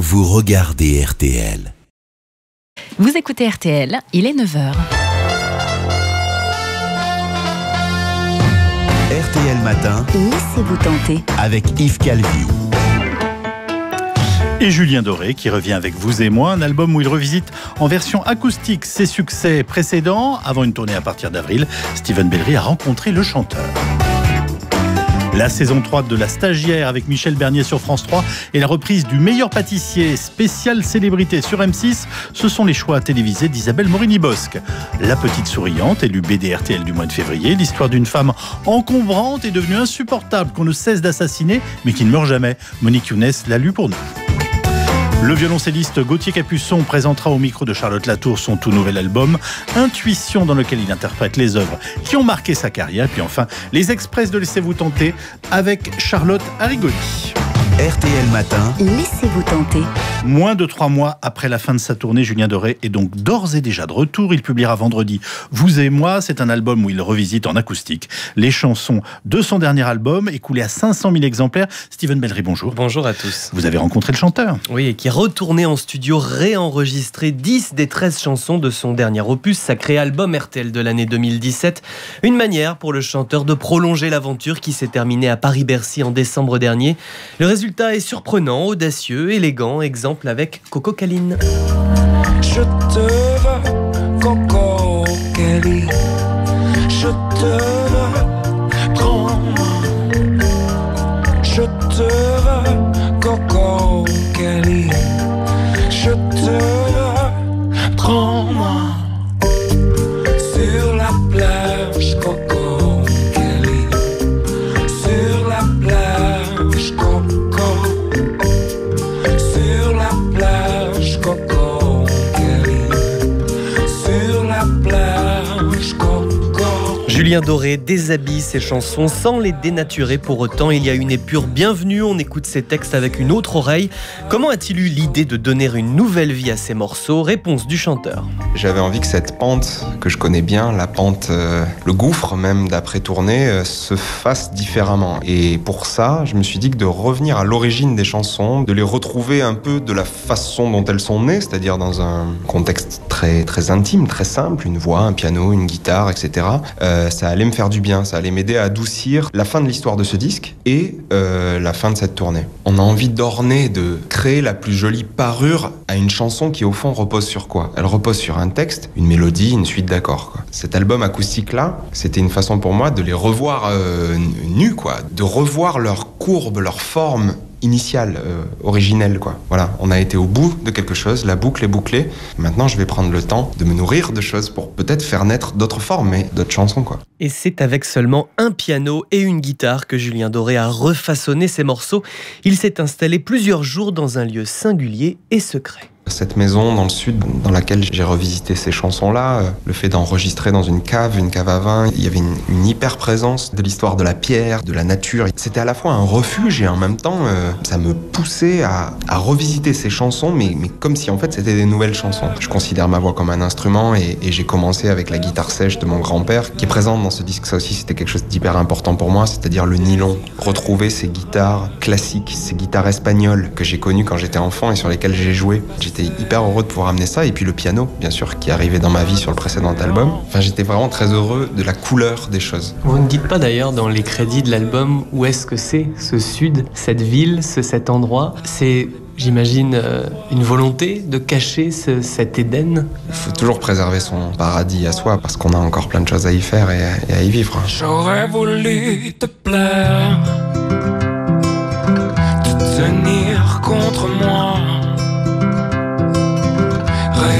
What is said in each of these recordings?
Vous regardez RTL. Vous écoutez RTL, il est 9h. RTL Matin. Laissez-vous tenter. Avec Yves Calvi. Et Julien Doré qui revient avec Vous et moi, un album où il revisite en version acoustique ses succès précédents. Avant une tournée à partir d'avril, Steven Bellery a rencontré le chanteur. La saison 3 de La Stagiaire avec Michèle Bernier sur France 3 et la reprise du Meilleur Pâtissier spécial célébrité sur M6, ce sont les choix télévisés d'Isabelle Morini-Bosc. La Petite Souriante, élue BDRTL du mois de février, l'histoire d'une femme encombrante et devenue insupportable qu'on ne cesse d'assassiner mais qui ne meurt jamais. Monique Younes l'a lu pour nous. Le violoncelliste Gauthier Capuçon présentera au micro de Charlotte Latour son tout nouvel album Intuition, dans lequel il interprète les œuvres qui ont marqué sa carrière. Puis enfin, les express de Laissez-vous tenter avec Charlotte Arigotti. RTL Matin. Laissez-vous tenter. Moins de 3 mois après la fin de sa tournée, Julien Doré est donc d'ores et déjà de retour. Il publiera vendredi Vous et moi. C'est un album où il revisite en acoustique les chansons de son dernier album, écoulé à 500 000 exemplaires. Steven Bellery, bonjour. Bonjour à tous. Vous avez rencontré le chanteur. Oui, et qui est retourné en studio réenregistrer 10 des 13 chansons de son dernier opus, sacré album RTL de l'année 2017. Une manière pour le chanteur de prolonger l'aventure qui s'est terminée à Paris-Bercy en décembre dernier. Le résultat est surprenant, audacieux, élégant, exemple avec Coco Caline. Je te veux, Coco Caline. Je te veux, prends-moi. Je te veux, Coco Caline. Je te veux, prends-moi. Sur la plage, Coco Caline. Sur la plage, Coco Caline. Julien Doré déshabille ses chansons sans les dénaturer pour autant. Il y a une épure bienvenue, on écoute ses textes avec une autre oreille. Comment a-t-il eu l'idée de donner une nouvelle vie à ses morceaux? Réponse du chanteur. J'avais envie que cette pente, que je connais bien, la pente, le gouffre même d'après-tournée, se fasse différemment. Et pour ça, je me suis dit que de revenir à l'origine des chansons, de les retrouver un peu de la façon dont elles sont nées, c'est-à-dire dans un contexte très, très intime, très simple, une voix, un piano, une guitare, etc., ça allait me faire du bien, ça allait m'aider à adoucir la fin de l'histoire de ce disque et la fin de cette tournée. On a envie d'orner, de créer la plus jolie parure à une chanson qui au fond repose sur quoi? Elle repose sur un texte, une mélodie, une suite d'accords. Cet album acoustique-là, c'était une façon pour moi de les revoir nus, quoi, de revoir leur courbe, leur forme initiale, originelle, quoi. Voilà, on a été au bout de quelque chose, la boucle est bouclée. Maintenant, je vais prendre le temps de me nourrir de choses pour peut-être faire naître d'autres formes et d'autres chansons, quoi. Et c'est avec seulement un piano et une guitare que Julien Doré a refaçonné ses morceaux. Il s'est installé plusieurs jours dans un lieu singulier et secret. Cette maison dans le sud dans laquelle j'ai revisité ces chansons-là, le fait d'enregistrer dans une cave à vin, il y avait une hyper présence de l'histoire de la pierre, de la nature. C'était à la fois un refuge et en même temps, ça me poussait à revisiter ces chansons, mais comme si en fait c'était des nouvelles chansons. Je considère ma voix comme un instrument et j'ai commencé avec la guitare sèche de mon grand-père qui est présente dans ce disque. Ça aussi, c'était quelque chose d'hyper important pour moi, c'est-à-dire le nylon. Retrouver ces guitares classiques, ces guitares espagnoles que j'ai connues quand j'étais enfant et sur lesquelles j'ai joué. J'étais hyper heureux de pouvoir amener ça, et puis le piano, bien sûr, qui arrivait dans ma vie sur le précédent album. Enfin, j'étais vraiment très heureux de la couleur des choses. Vous ne dites pas d'ailleurs dans les crédits de l'album où est-ce que c'est, ce sud, cette ville, cet endroit. C'est, j'imagine, une volonté de cacher cet Éden. Il faut toujours préserver son paradis à soi, parce qu'on a encore plein de choses à y faire et à y vivre. J'aurais voulu te plaire, te tenir contre moi.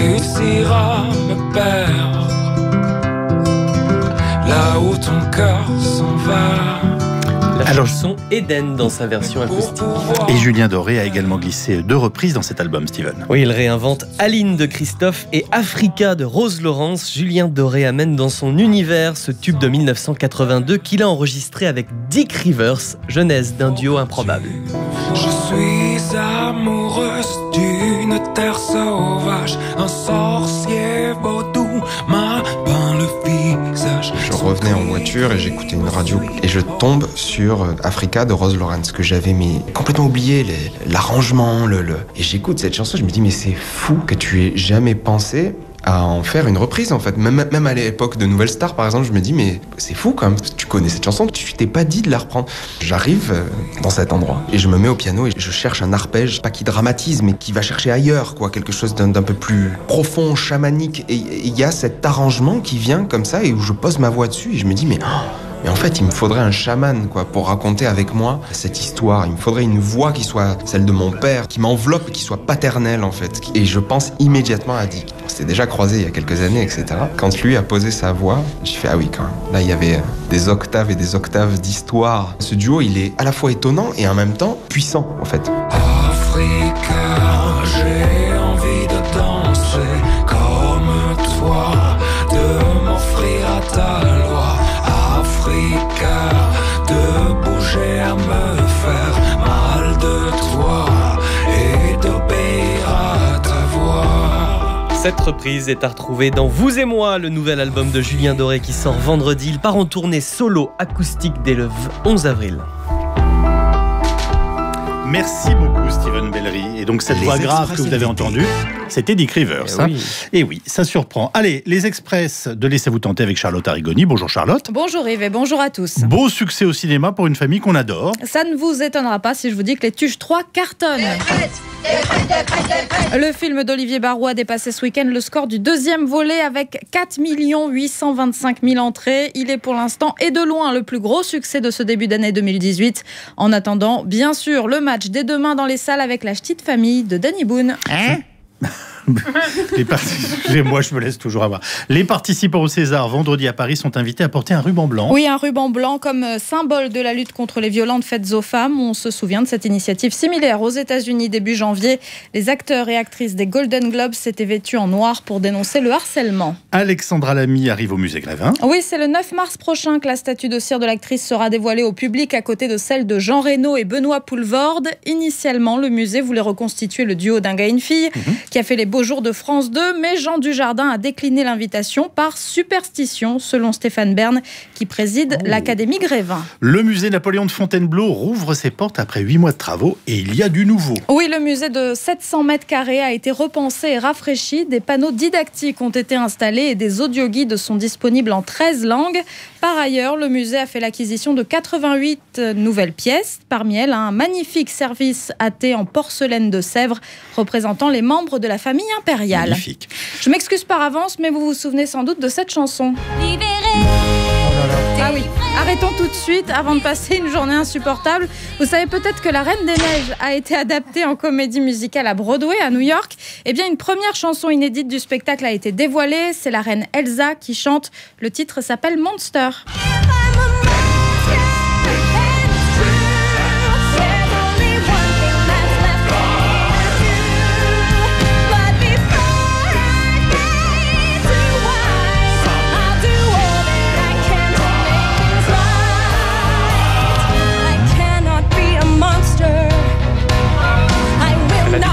Réussir à me perdre là où ton cœur s'en va. Alors, chanson Éden dans sa version acoustique. Et Julien Doré a également glissé 2 reprises dans cet album, Steven. Oui, il réinvente Aline de Christophe et Africa de Rose Laurens. Julien Doré amène dans son univers ce tube de 1982 qu'il a enregistré avec Dick Rivers, jeunesse d'un duo improbable. Je suis amoureuse d'une terre sauvage, un sorcier vaudou m'a peint le visage. Je revenais en voiture. voiture et j'écoutais une radio et je tombe sur Africa de Rose Laurens que j'avais mis complètement oublié l'arrangement et j'écoute cette chanson, je me dis mais c'est fou que tu aies jamais pensé à en faire une reprise en fait, même à l'époque de Nouvelle Star par exemple, je me dis mais c'est fou quand même, tu connais cette chanson, tu t'es pas dit de la reprendre. J'arrive dans cet endroit et je me mets au piano et je cherche un arpège, pas qui dramatise mais qui va chercher ailleurs quoi, quelque chose d'un peu plus profond, chamanique, et il y a cet arrangement qui vient comme ça et où je pose ma voix dessus et je me dis mais en fait, il me faudrait un chaman, quoi, pour raconter avec moi cette histoire. Il me faudrait une voix qui soit celle de mon père, qui m'enveloppe, qui soit paternelle, en fait. Et je pense immédiatement à Dick. On s'était déjà croisé il y a quelques années, etc. Quand lui a posé sa voix, j'ai fait « Ah oui, quand même ». Là, il y avait des octaves et des octaves d'histoire. Ce duo, il est à la fois étonnant et en même temps puissant, en fait. Africa, j'ai envie de danser comme toi, de m'offrir à ta loi. Africa, de bouger à me faire mal de toi et d'obéir à ta voix. Cette reprise est à retrouver dans Vous et moi, le nouvel album de Julien Doré qui sort vendredi. Il part en tournée solo acoustique dès le 11 avril. Merci beaucoup Steven Bellery. Et donc cette voix grave que vous avez entendue, c'était Dick Rivers. Eh oui. Hein. Et oui, ça surprend. Allez, les express de Laissez-vous tenter avec Charlotte Arigotti. Bonjour Charlotte. Bonjour Yves et bonjour à tous. Beau succès au cinéma pour une famille qu'on adore. Ça ne vous étonnera pas si je vous dis que les Tuches 3 cartonnent. Le film d'Olivier Barou a dépassé ce week-end le score du deuxième volet avec 4 825 000 entrées. Il est pour l'instant et de loin le plus gros succès de ce début d'année 2018. En attendant, bien sûr, le match dès demain dans les salles avec La Petite Famille de Dany Boon. Hein? Moi, je me laisse toujours avoir. Les participants au César, vendredi à Paris, sont invités à porter un ruban blanc. Oui, un ruban blanc comme symbole de la lutte contre les violentes faites aux femmes. On se souvient de cette initiative similaire aux États-Unis début janvier. Les acteurs et actrices des Golden Globes s'étaient vêtus en noir pour dénoncer le harcèlement. Alexandra Lamy arrive au musée Grévin. Oui, c'est le 9 mars prochain que la statue de cire de l'actrice sera dévoilée au public à côté de celle de Jean Reynaud et Benoît Poelvoorde. Initialement, le musée voulait reconstituer le duo d'un gars et une fille qui a fait les beaux jours de France 2, mais Jean Dujardin a décliné l'invitation par superstition, selon Stéphane Bern, qui préside l'Académie Grévin. Le musée Napoléon de Fontainebleau rouvre ses portes après 8 mois de travaux et il y a du nouveau. Oui, le musée de 700 mètres carrés a été repensé et rafraîchi. Des panneaux didactiques ont été installés et des audioguides sont disponibles en 13 langues. Par ailleurs, le musée a fait l'acquisition de 88 nouvelles pièces. Parmi elles, un magnifique service à thé en porcelaine de Sèvres représentant les membres de la famille impériale. Magnifique. Je m'excuse par avance, mais vous vous souvenez sans doute de cette chanson. Libéré. Ah oui, arrêtons tout de suite avant de passer une journée insupportable. Vous savez peut-être que La Reine des Neiges a été adaptée en comédie musicale à Broadway, à New York. Eh bien, une première chanson inédite du spectacle a été dévoilée. C'est la reine Elsa qui chante. Le titre s'appelle Monster.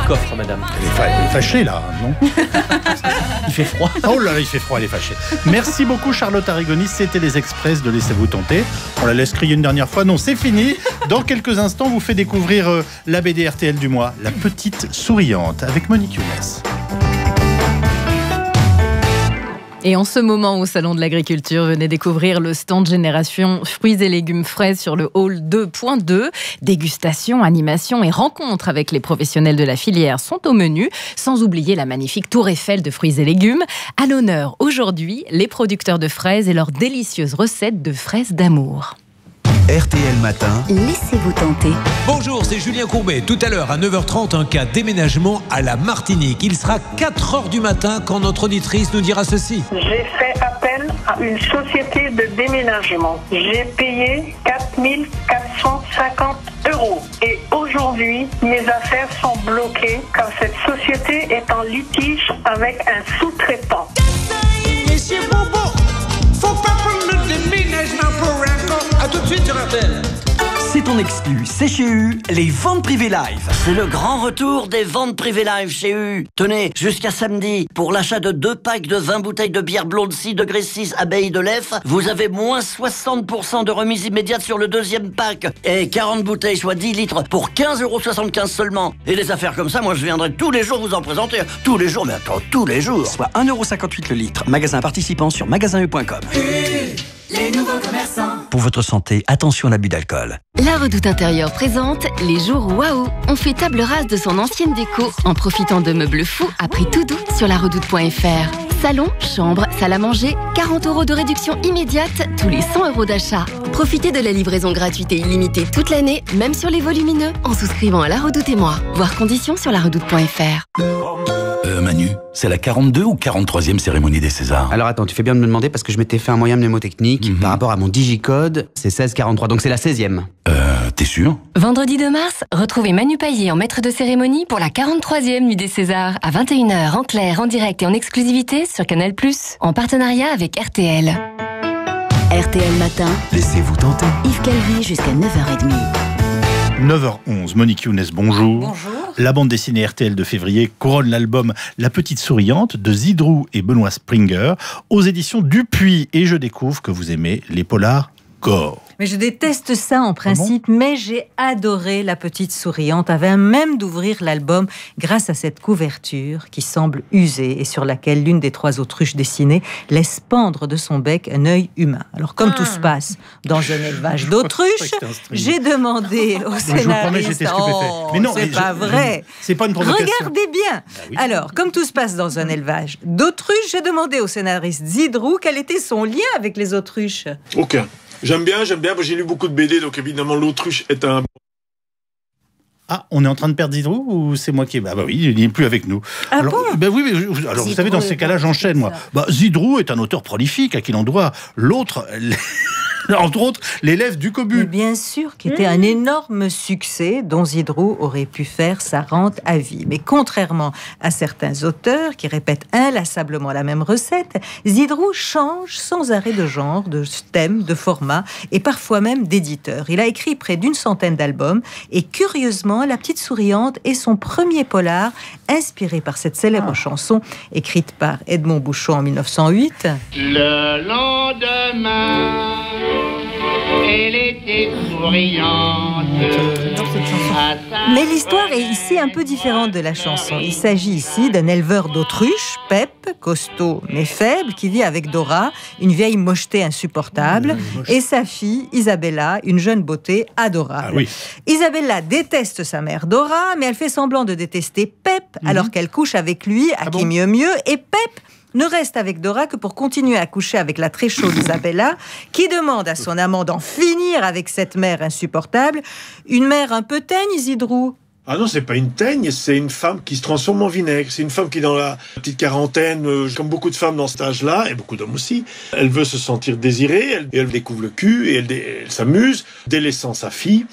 Coffre, madame. Elle est fâchée, là, non? Il fait froid. Oh là là, il fait froid, elle est fâchée. Merci beaucoup, Charlotte Arigotti. C'était les express de Laissez-vous tenter. On la laisse crier une dernière fois. Non, c'est fini. Dans quelques instants, on vous fait découvrir la BD RTL du mois, La Petite Souriante, avec Monique Younes. Et en ce moment au Salon de l'Agriculture, venez découvrir le stand Génération Fruits et Légumes Frais sur le hall 2.2. Dégustation, animation et rencontres avec les professionnels de la filière sont au menu, sans oublier la magnifique Tour Eiffel de fruits et légumes. À l'honneur aujourd'hui, les producteurs de fraises et leurs délicieuses recettes de fraises d'amour. RTL Matin. Laissez-vous tenter. Bonjour, c'est Julien Courbet. Tout à l'heure, à 9h30, un cas déménagement à la Martinique. Il sera 4h du matin quand notre auditrice nous dira ceci. J'ai fait appel à une société de déménagement. J'ai payé 4 450 euros. Et aujourd'hui, mes affaires sont bloquées car cette société est en litige avec un sous-traitant. Monsieur Bobo, faut pas prendre le déménagement pour un... A tout de suite, je rappelle. C'est ton en exclu, c'est chez U, les ventes privées live. C'est le grand retour des ventes privées live chez U. Tenez, jusqu'à samedi, pour l'achat de 2 packs de 20 bouteilles de bière blonde 6 degrés 6 Abbaye de l'Ef, vous avez moins 60% de remise immédiate sur le 2e pack. Et 40 bouteilles, soit 10 litres, pour 15,75 € seulement. Et des affaires comme ça, moi je viendrai tous les jours vous en présenter. Tous les jours, mais attends, tous les jours. Soit 1,58 € le litre. Magasin participant sur magasinu.com. Les nouveaux commerçants. Pour votre santé, attention à l'abus d'alcool. La Redoute Intérieure présente les jours waouh. On fait table rase de son ancienne déco en profitant de meubles fous à prix tout doux sur laredoute.fr. Salon, chambre, salle à manger, 40 € de réduction immédiate tous les 100 € d'achat. Profitez de la livraison gratuite et illimitée toute l'année, même sur les volumineux, en souscrivant à La Redoute et moi. Voir conditions sur laredoute.fr. Manu, c'est la 42 ou 43e cérémonie des Césars? Alors attends, tu fais bien de me demander parce que je m'étais fait un moyen mnémotechnique par rapport à mon digicode, c'est 1643, donc c'est la 16e. T'es sûr? Vendredi 2 mars, retrouvez Manu Payet en maître de cérémonie pour la 43e nuit des Césars à 21 h en clair, en direct et en exclusivité sur Canal+, en partenariat avec RTL. RTL Matin, laissez-vous tenter. Yves Calvi jusqu'à 9h30. 9h11, Monique Younes, bonjour. Bonjour. La bande dessinée RTL de février couronne l'album La Petite Souriante de Zidrou et Benoît Springer aux éditions Dupuis. Et je découvre que vous aimez les polars gore. Mais je déteste ça en principe, mais j'ai adoré La Petite Souriante, avant même d'ouvrir l'album, grâce à cette couverture qui semble usée et sur laquelle l'une des 3 autruches dessinées laisse pendre de son bec un œil humain. Alors comme tout se passe dans un élevage d'autruches, j'ai demandé au scénariste, c'est pas vrai, c'est pas une provocation. Regardez bien. Alors comme tout se passe dans un élevage d'autruches, j'ai demandé au scénariste Zidrou quel était son lien avec les autruches. Aucun. Okay. J'aime bien, j'ai lu beaucoup de BD, donc évidemment l'autruche est un... Ah, on est en train de perdre Zidrou ou c'est moi qui... Ah bah oui, il n'est plus avec nous. Ah alors, bon ben oui, mais alors Zidrou, vous savez, dans ces cas-là, j'enchaîne, moi. Bah, Zidrou est un auteur prolifique, à qui l'on doit l'autre... Entre autres, l'élève du Cobu. Mais bien sûr, qui était un énorme succès dont Zidrou aurait pu faire sa rente à vie. Mais contrairement à certains auteurs qui répètent inlassablement la même recette, Zidrou change sans arrêt de genre, de thème, de format et parfois même d'éditeur. Il a écrit près d'100 d'albums et curieusement, La Petite Souriante est son premier polar inspiré par cette célèbre chanson écrite par Edmond Bouchon en 1908. Le lendemain... Elle était souriante. Mais l'histoire est ici un peu différente de la chanson. Il s'agit ici d'un éleveur d'autruche, Pep, costaud mais faible, qui vit avec Dora, une vieille mocheté insupportable, et sa fille Isabella, une jeune beauté adorable. Isabella déteste sa mère Dora, mais elle fait semblant de détester Pep, alors qu'elle couche avec lui, à qui mieux, et Pep ne reste avec Dora que pour continuer à coucher avec la très chaude Isabella, qui demande à son amant d'en finir avec cette mère insupportable. Une mère un peu teigne, Zidrou. Ah non, c'est pas une teigne, c'est une femme qui se transforme en vinaigre. C'est une femme qui, dans la petite quarantaine, comme beaucoup de femmes dans cet âge-là, et beaucoup d'hommes aussi, elle veut se sentir désirée, elle découvre le cul, et elle s'amuse, délaissant sa fille.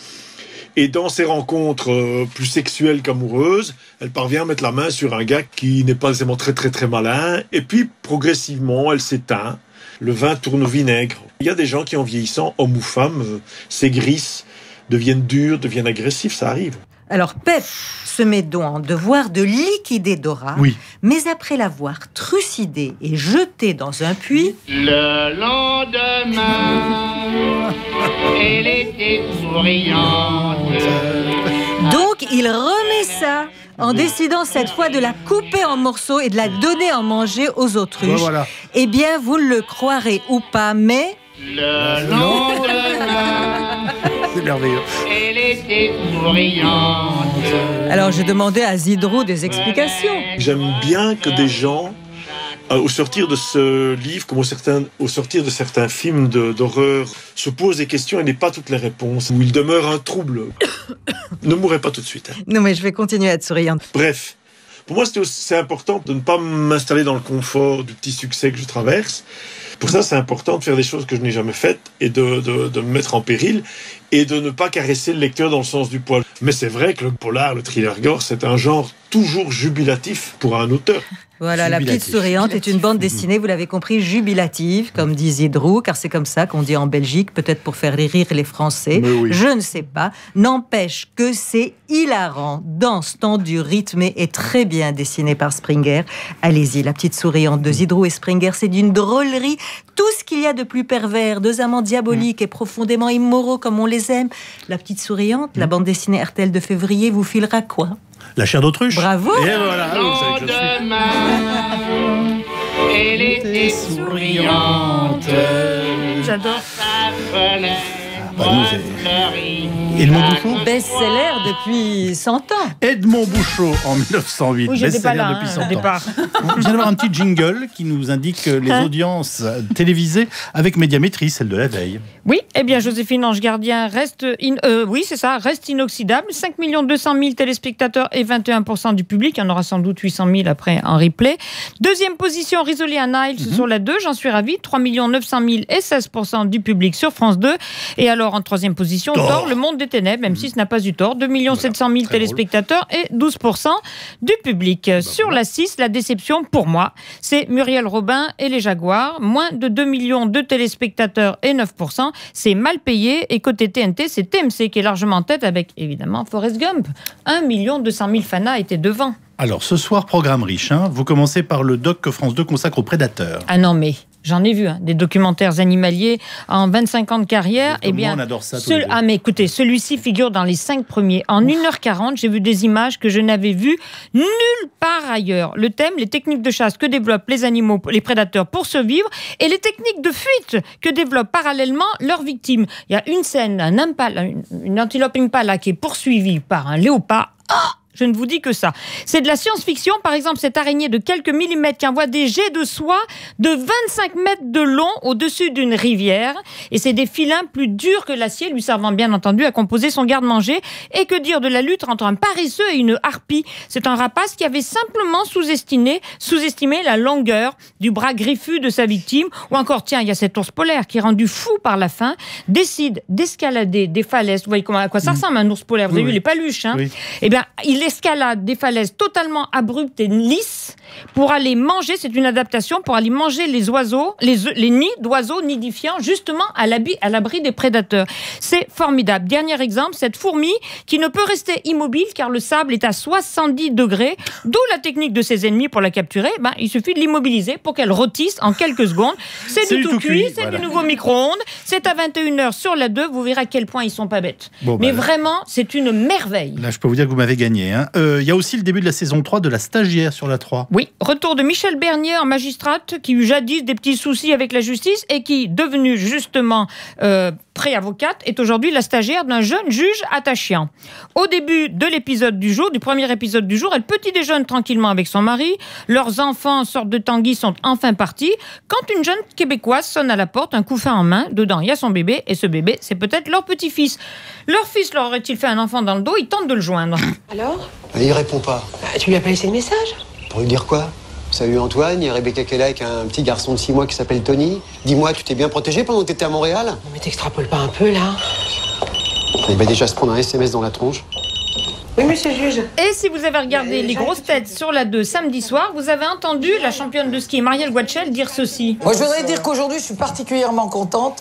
Et dans ses rencontres plus sexuelles qu'amoureuses, elle parvient à mettre la main sur un gars qui n'est pas nécessairement très malin. Et puis, progressivement, elle s'éteint. Le vin tourne au vinaigre. Il y a des gens qui, en vieillissant, hommes ou femmes, s'aigrissent, deviennent durs, deviennent agressifs, ça arrive. Alors, Pep se met donc en devoir de liquider Dora, mais après l'avoir trucidée et jetée dans un puits... Le lendemain, elle était souriante. Donc, il remet ça en décidant cette fois de la couper en morceaux et de la donner à manger aux autruches. Bon, voilà. Eh bien, vous le croirez ou pas, mais... Le lendemain... C'est merveilleux. Elle était souriante. Alors, j'ai demandé à Zidrou des explications. J'aime bien que des gens, au sortir de ce livre, comme au sortir de certains films d'horreur, se posent des questions et n'aient pas toutes les réponses, où il demeure un trouble. Ne mourrez pas tout de suite. Non, mais je vais continuer à être souriante. Bref, pour moi, c'est important de ne pas m'installer dans le confort du petit succès que je traverse. Pour ça, c'est important de faire des choses que je n'ai jamais faites et de me mettre en péril. et de ne pas caresser le lecteur dans le sens du poil. Mais c'est vrai que le polar, le thriller gore, c'est un genre toujours jubilatif pour un auteur. Voilà, jubilatif. La Petite Souriante est une bande dessinée, vous l'avez compris, jubilative, comme dit Zidrou, car c'est comme ça qu'on dit en Belgique, peut-être pour faire rire les Français, oui. Je ne sais pas. N'empêche que c'est hilarant, dense, tendu, rythmé et très bien dessiné par Springer. Allez-y, La Petite Souriante de Zidrou et Springer, c'est d'une drôlerie. Tout ce qu'il y a de plus pervers, deux amants diaboliques et profondément immoraux comme on les aime. La Petite Souriante, la bande dessinée RTL de février, vous filera quoi ? La chair d'autruche. Bravo. Et voilà. Demain, elle était souriante. J'adore. Edmond Bouchon, best-seller depuis 100 ans. Edmond Bouchon en 1908, oui, best-seller là, depuis 100 ans. Départ. On vient d'avoir un petit jingle qui nous indique les audiences télévisées avec Médiamétrie, celle de la veille. Oui, eh bien Joséphine Ange Gardien reste, reste inoxydable. 5 200 000 téléspectateurs et 21% du public. Il y en aura sans doute 800 000 après en replay. Deuxième position, Risoli and Niles sur la 2, j'en suis ravie. 3 900 000 et 16% du public sur France 2. Et alors en troisième position, Thor, le monde des ténèbres, même si ce n'a pas eu tort. 2 700 000 téléspectateurs et 12% du public. Sur la 6, la déception pour moi, c'est Muriel Robin et les Jaguars. Moins de 2 millions de téléspectateurs et 9%. C'est mal payé. Et côté TNT, c'est TMC qui est largement en tête avec, évidemment, Forrest Gump. 1 200 000 fanas étaient devant. Alors, ce soir, programme riche. Hein. Vous commencez par le doc que France 2 consacre aux prédateurs. Ah non, mais... J'en ai vu, hein, des documentaires animaliers en 25 ans de carrière. Et bien, on adore ça. Ah, mais écoutez, celui-ci figure dans les 5 premiers. En 1h40, j'ai vu des images que je n'avais vues nulle part ailleurs. Le thème, les techniques de chasse que développent les animaux, les prédateurs pour survivre, et les techniques de fuite que développent parallèlement leurs victimes. Il y a une scène, un impala, une antilope impala qui est poursuivie par un léopard. Oh, je ne vous dis que ça. C'est de la science-fiction. Par exemple, cette araignée de quelques millimètres qui envoie des jets de soie de 25 mètres de long au-dessus d'une rivière. Et c'est des filins plus durs que l'acier, lui servant bien entendu à composer son garde-manger. Et que dire de la lutte entre un paresseux et une harpie? C'est un rapace qui avait simplement sous-estimé la longueur du bras griffu de sa victime. Ou encore, tiens, il y a cet ours polaire qui, rendu fou par la faim, décide d'escalader des falaises. Vous voyez à quoi ça ressemble, un ours polaire? Vous avez vu les paluches, hein? Eh bien, il escalade des falaises totalement abruptes et lisses pour aller manger, c'est une adaptation, pour aller manger les oiseaux, les nids d'oiseaux nidifiants, justement à l'abri des prédateurs. C'est formidable. Dernier exemple, cette fourmi qui ne peut rester immobile car le sable est à 70 degrés, d'où la technique de ses ennemis pour la capturer. Ben, il suffit de l'immobiliser pour qu'elle rôtisse en quelques secondes. C'est du tout cuit, c'est du nouveau micro-ondes. C'est à 21h sur la 2, vous verrez à quel point ils sont pas bêtes. Bon, mais vraiment, c'est une merveille. Là, je peux vous dire que vous m'avez gagné. Il y a aussi le début de la saison 3 de La Stagiaire sur la 3. Oui, retour de Michèle Bernier, magistrate qui eut jadis des petits soucis avec la justice et qui, devenue justement pré-avocate, est aujourd'hui la stagiaire d'un jeune juge attachant. Au début de l'épisode du jour, du premier épisode du jour, elle petit déjeune tranquillement avec son mari. Leurs enfants, sorte de Tanguy, sont enfin partis. Quand une jeune Québécoise sonne à la porte, un couffin en main, dedans il y a son bébé, et ce bébé, c'est peut-être leur petit-fils. Leur fils leur aurait-il fait un enfant dans le dos? Ils tentent de le joindre. Alors? Il répond pas. Bah, tu lui as pas laissé de message? Pour lui dire quoi? Salut Antoine, il y a Rebecca Kellac, un petit garçon de 6 mois qui s'appelle Tony. Dis-moi, tu t'es bien protégé pendant que t'étais à Montréal? Non mais t'extrapoles pas un peu, là. Il va déjà se prendre un SMS dans la tronche. Oui, monsieur le juge. Et si vous avez regardé Les Grosses Têtes sur la 2 samedi soir, vous avez entendu la championne de ski Marielle Goitschel dire ceci. Moi, je voudrais dire qu'aujourd'hui, je suis particulièrement contente.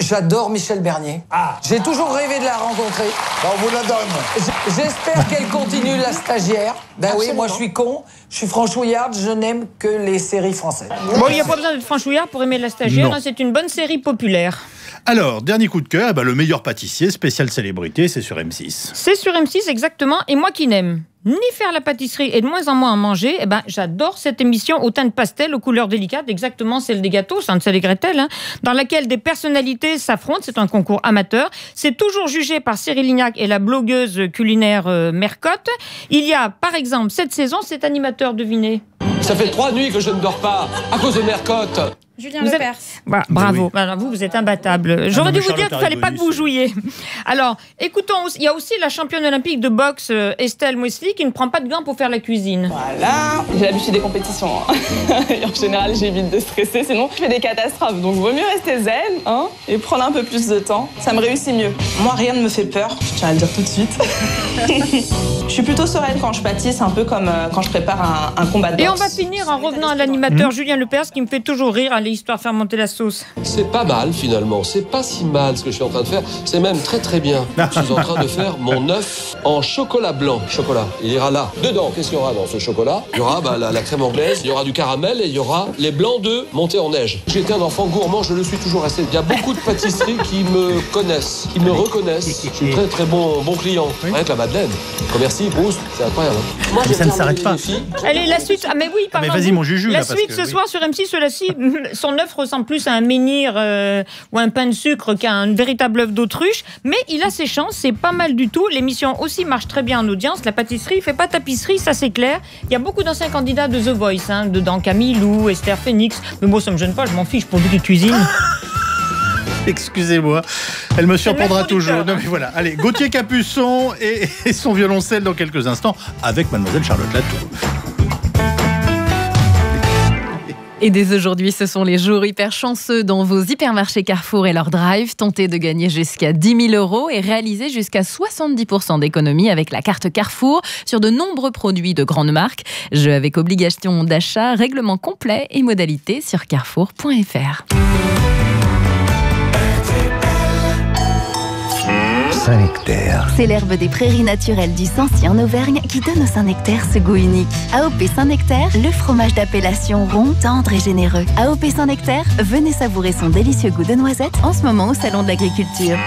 J'adore Michèle Bernier. Ah. J'ai toujours rêvé de la rencontrer. Bah, on vous la donne. J'espère qu'elle continue La Stagiaire. Ben absolument. Oui, moi, je suis con. Je suis franchouillarde, je n'aime que les séries françaises. Bon, il n'y a pas besoin d'être franchouillard pour aimer La Stagiaire, hein, c'est une bonne série populaire. Alors, dernier coup de cœur, bah, le meilleur pâtissier, spécial célébrité, c'est sur M6. C'est sur M6, exactement, et moi qui n'aime ni faire la pâtisserie et de moins en moins en manger, eh ben, j'adore cette émission au teint de pastel, aux couleurs délicates, exactement celle des gâteaux, c'est un de celles des Gretel, hein, dans laquelle des personnalités s'affrontent, c'est un concours amateur, c'est toujours jugé par Cyril Lignac et la blogueuse culinaire Mercotte. Il y a, par exemple, cette saison, cet animateur, devinez. Ça fait 3 nuits que je ne dors pas, à cause de Mercotte. Julien Lepers. Bah, bravo. Oui. Bah, vous êtes imbattable. J'aurais dû vous dire qu'il ne fallait pas que vous jouiez. Alors, écoutons, il y a aussi la championne olympique de boxe Estelle Mossely qui ne prend pas de gants pour faire la cuisine. Voilà. J'ai l'habitude des compétitions. Hein. Et en général, j'évite de stresser, sinon je fais des catastrophes. Donc, vaut mieux rester zen hein, et prendre un peu plus de temps. Ça me réussit mieux. Moi, rien ne me fait peur. Je tiens à le dire tout de suite. Je suis plutôt sereine quand je pâtis. C'est un peu comme quand je prépare un combat de boxe. Et on va finir en revenant à l'animateur Julien Lepers qui me fait toujours rire. Allez, histoire de faire monter la sauce. C'est pas mal finalement, c'est pas si mal ce que je suis en train de faire, c'est même très très bien. Je suis en train de faire mon œuf en chocolat blanc. Chocolat, il ira là. Dedans, qu'est-ce qu'il y aura dans ce chocolat? Il y aura bah, la crème anglaise, il y aura du caramel et il y aura les blancs d'œufs montés en neige. J'étais un enfant gourmand, je le suis toujours resté. Il y a beaucoup de pâtisseries qui me connaissent, qui me reconnaissent. Je suis très très bon client. Oui. Avec la madeleine. Merci, Bruce, c'est incroyable. Moi, ça ne s'arrête pas. Allez, la suite. Ah mais oui, pardon. Mais vas-y mon Juju. La là, suite ce soir sur M6, cela-ci. Son œuf ressemble plus à un menhir ou un pain de sucre qu'à un véritable œuf d'autruche, mais il a ses chances, c'est pas mal du tout. L'émission aussi marche très bien en audience, la pâtisserie fait pas tapisserie, ça c'est clair. Il y a beaucoup d'anciens candidats de The Voice, hein, dedans Camille Lou, Esther Phoenix, mais bon ça me gêne pas, je m'en fiche pour vous qui cuisine. Excusez-moi, elle me surprendra toujours. Non mais voilà, allez, Gauthier Capuçon et son violoncelle dans quelques instants avec mademoiselle Charlotte Latour. Et dès aujourd'hui, ce sont les jours hyper chanceux dans vos hypermarchés Carrefour et leur drive. Tentez de gagner jusqu'à 10 000 euros et réaliser jusqu'à 70% d'économie avec la carte Carrefour sur de nombreux produits de grandes marques. Jeux avec obligation d'achat, règlement complet et modalités sur carrefour.fr. Saint-Nectaire. C'est l'herbe des prairies naturelles du Sancy en Auvergne qui donne au Saint-Nectaire ce goût unique. AOP Saint-Nectaire, le fromage d'appellation rond, tendre et généreux. AOP Saint-Nectaire, venez savourer son délicieux goût de noisette en ce moment au Salon de l'Agriculture.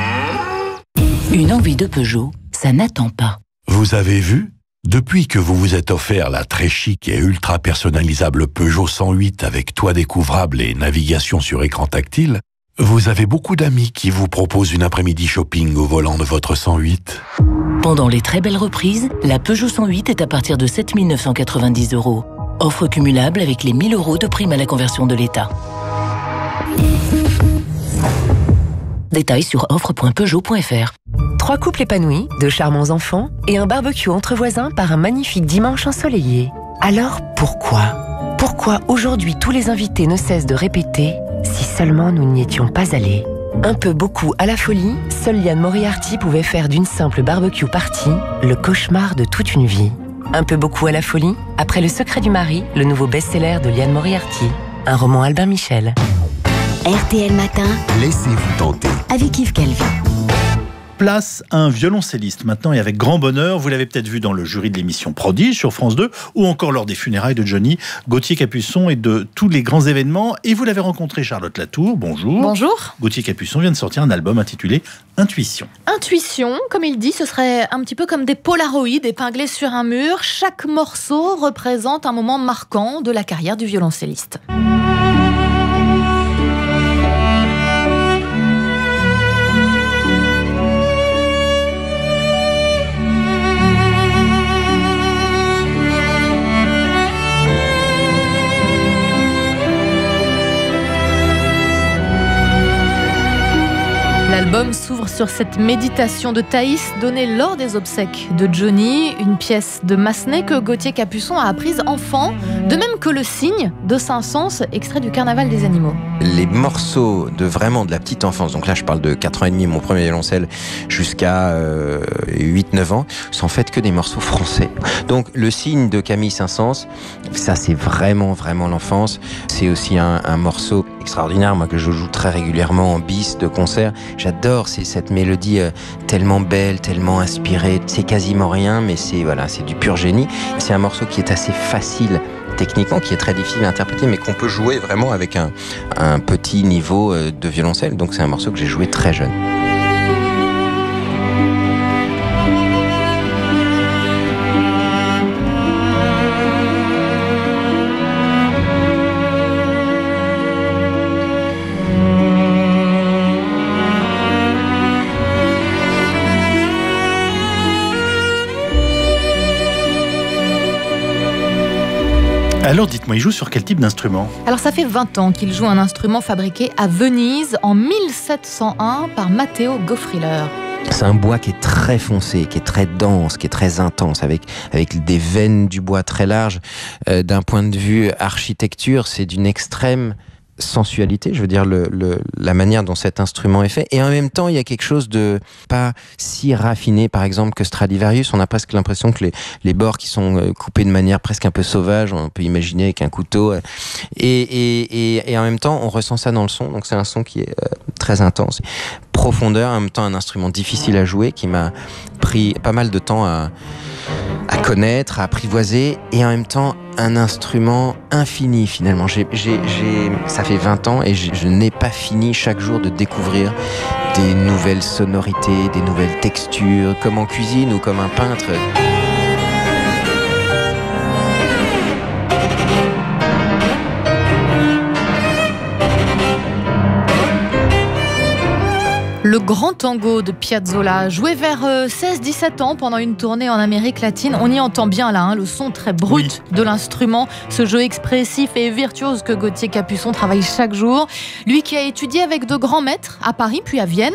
Une envie de Peugeot, ça n'attend pas. Vous avez vu ? Depuis que vous vous êtes offert la très chic et ultra personnalisable Peugeot 108 avec toit découvrable et navigation sur écran tactile, vous avez beaucoup d'amis qui vous proposent une après-midi shopping au volant de votre 108. Pendant les très belles reprises, la Peugeot 108 est à partir de 7 990 euros. Offre cumulable avec les 1000 euros de prime à la conversion de l'État. Détails sur offre.peugeot.fr. 3 couples épanouis, 2 charmants enfants et un barbecue entre voisins par un magnifique dimanche ensoleillé. Alors pourquoi? Pourquoi aujourd'hui tous les invités ne cessent de répéter « Si seulement nous n'y étions pas allés ». Un peu beaucoup à la folie, seule Liane Moriarty pouvait faire d'une simple barbecue party le cauchemar de toute une vie. Un peu beaucoup à la folie, après Le secret du mari, le nouveau best-seller de Liane Moriarty, un roman Albin Michel. RTL Matin, laissez-vous tenter. Avec Yves Calvi. Place à un violoncelliste maintenant et avec grand bonheur, vous l'avez peut-être vu dans le jury de l'émission Prodige sur France 2 ou encore lors des funérailles de Johnny, Gauthier Capuçon et de tous les grands événements. Et vous l'avez rencontré Charlotte Latour, bonjour. Bonjour. Gauthier Capuçon vient de sortir un album intitulé Intuition. Intuition, comme il dit, ce serait un petit peu comme des polaroïdes épinglés sur un mur. Chaque morceau représente un moment marquant de la carrière du violoncelliste. L'album s'ouvre sur cette méditation de Thaïs donnée lors des obsèques de Johnny, une pièce de Massenet que Gauthier Capuçon a apprise enfant, de même que Le Cygne de Saint-Saëns, extrait du Carnaval des animaux. Les morceaux de vraiment de la petite enfance, donc là je parle de 4 ans et demi, mon premier violoncelle, jusqu'à 8-9 ans, sont en fait que des morceaux français. Donc Le Cygne de Camille Saint-Saëns, ça c'est vraiment vraiment l'enfance. C'est aussi un morceau extraordinaire, moi que je joue très régulièrement en bis de concert. J'adore cette mélodie tellement belle, tellement inspirée. C'est quasiment rien, mais c'est voilà, c'est du pur génie. C'est un morceau qui est assez facile techniquement, qui est très difficile à interpréter, mais qu'on peut jouer vraiment avec un petit niveau de violoncelle. Donc c'est un morceau que j'ai joué très jeune. Alors dites-moi, il joue sur quel type d'instrument? Alors ça fait 20 ans qu'il joue un instrument fabriqué à Venise en 1701 par Matteo Goffriller. C'est un bois qui est très foncé, qui est très dense, qui est très intense, avec des veines du bois très larges. D'un point de vue architecture, c'est d'une extrême sensualité, je veux dire la manière dont cet instrument est fait, et en même temps il y a quelque chose de pas si raffiné par exemple que Stradivarius. On a presque l'impression que les bords qui sont coupés de manière presque un peu sauvage, on peut imaginer avec un couteau, et en même temps on ressent ça dans le son, donc c'est un son qui est très intense, profondeur, en même temps un instrument difficile à jouer qui m'a pris pas mal de temps à connaître, à apprivoiser, et en même temps un instrument infini finalement. Ça fait 20 ans et je n'ai pas fini chaque jour de découvrir des nouvelles sonorités, des nouvelles textures, comme en cuisine ou comme un peintre. Le grand tango de Piazzolla, joué vers 16-17 ans pendant une tournée en Amérique latine. On y entend bien là, hein, le son très brut de l'instrument, ce jeu expressif et virtuose que Gauthier Capuçon travaille chaque jour. Lui qui a étudié avec de grands maîtres à Paris puis à Vienne,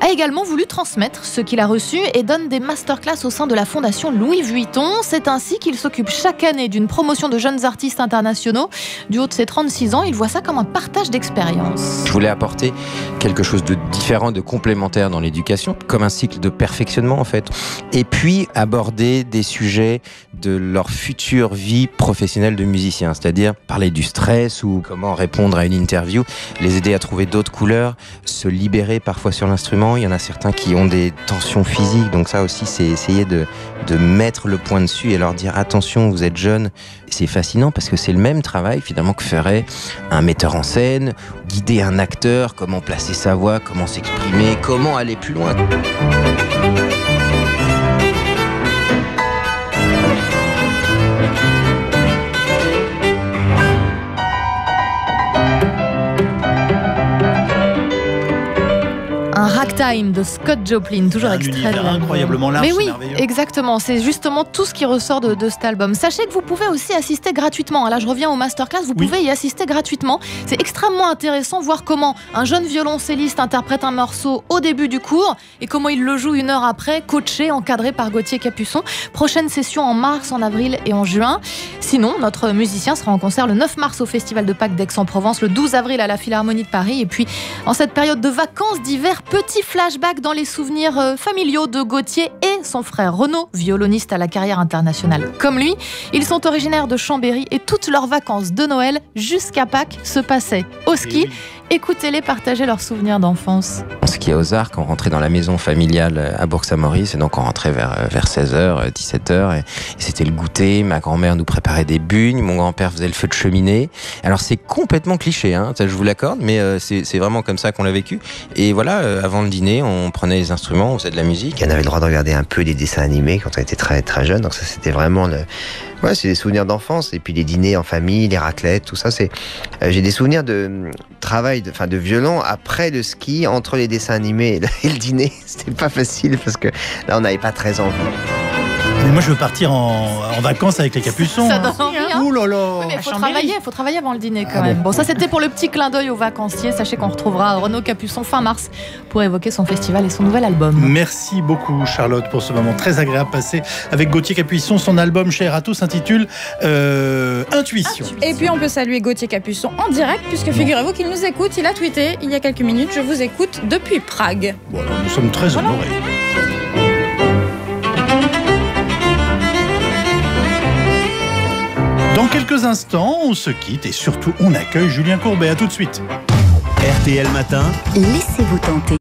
a également voulu transmettre ce qu'il a reçu et donne des masterclass au sein de la fondation Louis Vuitton. C'est ainsi qu'il s'occupe chaque année d'une promotion de jeunes artistes internationaux. Du haut de ses 36 ans, il voit ça comme un partage d'expérience. Je voulais apporter quelque chose de différent, de complémentaire dans l'éducation, comme un cycle de perfectionnement en fait, et puis aborder des sujets de leur future vie professionnelle de musicien, c'est-à-dire parler du stress ou comment répondre à une interview, les aider à trouver d'autres couleurs, se libérer parfois sur l'instrument. Il y en a certains qui ont des tensions physiques, donc ça aussi c'est essayer de mettre le point dessus et leur dire attention, vous êtes jeune. C'est fascinant parce que c'est le même travail finalement que ferait un metteur en scène, guider un acteur, comment placer sa voix, comment s'exprimer, mais comment aller plus loin ? Un Ragtime de Scott Joplin, toujours extrait de l'album. Incroyablement large. Mais oui, exactement. C'est justement tout ce qui ressort de cet album. Sachez que vous pouvez aussi assister gratuitement. Là, je reviens au masterclass. Vous pouvez y assister gratuitement. C'est extrêmement intéressant, voir comment un jeune violoncelliste interprète un morceau au début du cours et comment il le joue une heure après, coaché, encadré par Gauthier Capuçon. Prochaine session en mars, en avril et en juin. Sinon, notre musicien sera en concert le 9 mars au Festival de Pâques d'Aix-en-Provence, le 12 avril à la Philharmonie de Paris. Et puis, en cette période de vacances d'hiver, petit flashback dans les souvenirs familiaux de Gauthier et son frère Renaud, violoniste à la carrière internationale comme lui. Ils sont originaires de Chambéry et toutes leurs vacances de Noël jusqu'à Pâques se passaient au ski. Écoutez-les partager leurs souvenirs d'enfance. On skiait aux Arcs, on rentrait dans la maison familiale à Bourg-Saint-Maurice, et donc on rentrait vers 16h, 17h, et c'était le goûter. Ma grand-mère nous préparait des bugnes, mon grand-père faisait le feu de cheminée. Alors c'est complètement cliché, hein, ça je vous l'accorde, mais c'est vraiment comme ça qu'on l'a vécu. Et voilà, avant le dîner, on prenait les instruments, on faisait de la musique. On avait le droit de regarder un peu des dessins animés quand on était très, très jeune, donc ça c'était vraiment... Ouais, c'est des souvenirs d'enfance, et puis les dîners en famille, les raclettes, tout ça, c'est... J'ai des souvenirs de travail, de violon, après le ski, entre les dessins animés et le dîner. C'était pas facile, parce que là, on n'avait pas très envie. Mais moi, je veux partir en vacances avec les Capuçons. Ça donne envie, hein. Ouh là là. Oui, mais faut travailler avant le dîner, quand même. Bon, ça, c'était pour le petit clin d'œil aux vacanciers. Sachez qu'on retrouvera Renaud Capuçon fin mars pour évoquer son festival et son nouvel album. Merci beaucoup, Charlotte, pour ce moment très agréable passé avec Gauthier Capuçon. Son album, cher à tous, s'intitule Intuition. Et puis, on peut saluer Gauthier Capuçon en direct, puisque figurez-vous qu'il nous écoute. Il a tweeté il y a quelques minutes: je vous écoute depuis Prague. Bon, alors, nous sommes très honorés. Dans quelques instants, on se quitte et surtout on accueille Julien Courbet. À tout de suite. RTL Matin. Laissez-vous tenter.